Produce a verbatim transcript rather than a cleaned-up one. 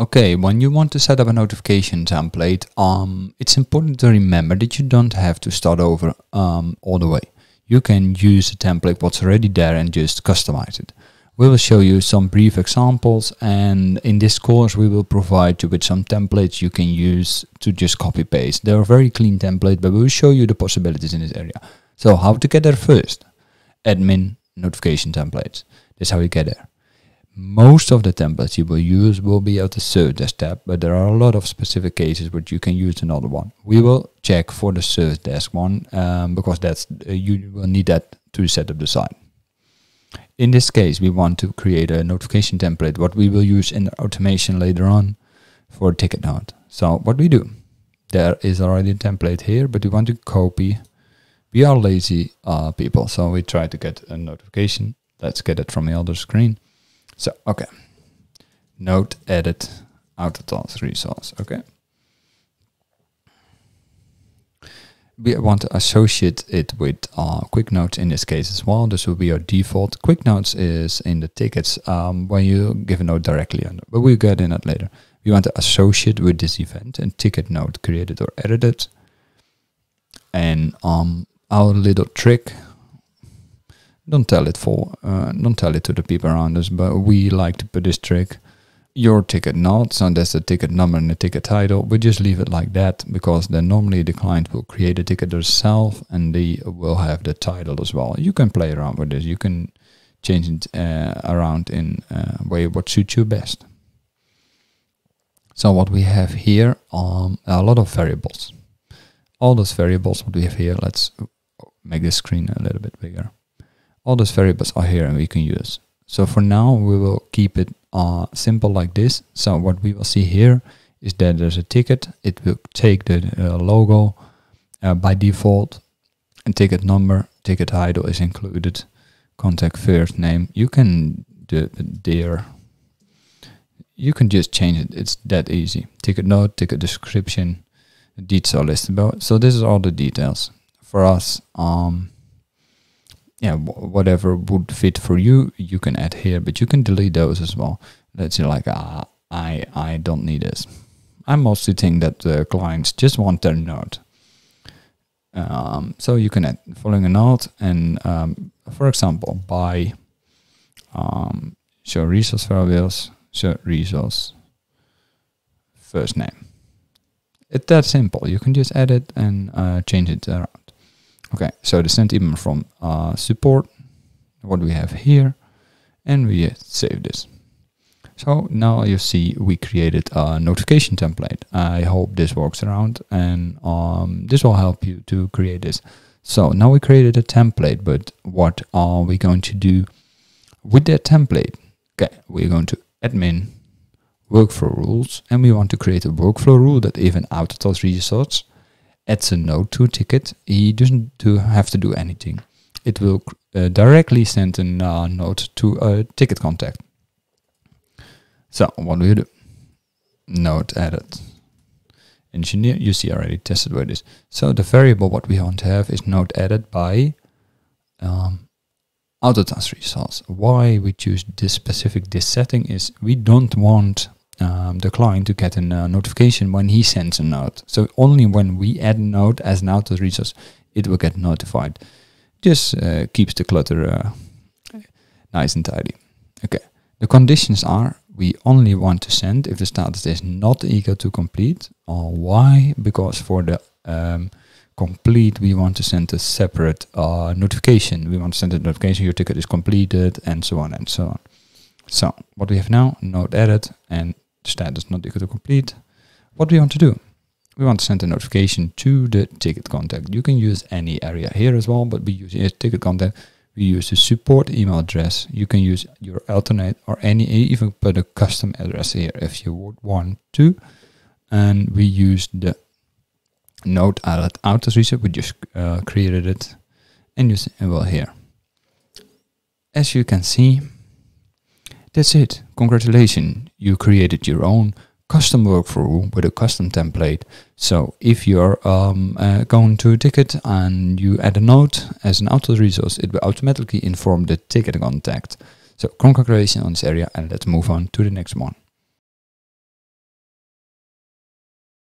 Okay, when you want to set up a notification template, um, it's important to remember that you don't have to start over um, all the way. You can use the template what's already there and just customize it. We will show you some brief examples, and in this course we will provide you with some templates you can use to just copy paste. They are very clean templates, but we will show you the possibilities in this area. So how to get there first? Admin notification templates. That's how you get there. Most of the templates you will use will be at the service tab, but there are a lot of specific cases where you can use another one. We will check for the service desk one um, because that's uh, you will need that to set up the site. In this case, we want to create a notification template, what we will use in the automation later on for ticket note. So what we do, there is already a template here, but we want to copy. We are lazy uh, people, so we try to get a notification. Let's get it from the other screen. So, okay, note, edit, Autotask resource, okay. We want to associate it with our quick notes in this case as well. This will be our default. Quick notes is in the tickets um, when you give a note directly on it, but we'll get in that later. We want to associate with this event and ticket note created or edited. And um, our little trick, Don't tell it for, uh, don't tell it to the people around us, but we like to put this trick, your ticket note, so that's the ticket number and the ticket title. We just leave it like that, because then normally the client will create a ticket herself and they will have the title as well. You can play around with this, you can change it uh, around in a way what suits you best. So what we have here um, are a lot of variables. All those variables what we have here, let's make this screen a little bit bigger. All those variables are here and we can use. So for now we will keep it uh, simple like this. So what we will see here is that there's a ticket. It will take the uh, logo uh, by default, and ticket number, ticket title is included, contact first name. You can do there. You can just change it. It's that easy. Ticket note, ticket description, the details are listed below. So this is all the details for us. Um, Yeah, whatever would fit for you, you can add here, but you can delete those as well. Let's say like, ah, I, I don't need this. I mostly think that the clients just want their note. Um, so you can add following a note and, um, for example, by um, show resource variables, show resource first name. It's that simple. You can just add it and uh, change it around. Okay, so the sent email from uh, support, what we have here, and we save this. So now you see we created a notification template. I hope this works around, and um, this will help you to create this. So now we created a template, but what are we going to do with that template? Okay, we're going to admin workflow rules, and we want to create a workflow rule that even Autotask resource adds a note to ticket. He doesn't do have to do anything. It will uh, directly send a uh, note to a ticket contact. So what do you do? Note added. Engineer, you see already tested where it is. So the variable what we want to have is note added by um, Autotask resource. Why we choose this specific this setting is we don't want Um, the client to get a uh, notification when he sends a note. So only when we add a note as an Autotask resource, it will get notified. Just uh, keeps the clutter uh, nice and tidy. Okay. The conditions are, we only want to send if the status is not equal to complete. Or why? Because for the um, complete, we want to send a separate uh, notification. We want to send a notification, your ticket is completed, and so on and so on. So what we have now, note added, and status not equal to complete. What we want to do, we want to send a notification to the ticket contact. You can use any area here as well, but we use here ticket contact. We use the support email address. You can use your alternate or any, even put a custom address here if you would want to. And we use the note added Autotask resource. We just uh, created it and use it well here. As you can see, that's it. Congratulations, you created your own custom workflow with a custom template. So if you're um, uh, going to a ticket and you add a note as an auto resource, it will automatically inform the ticket contact. So congratulations on this area, and let's move on to the next one.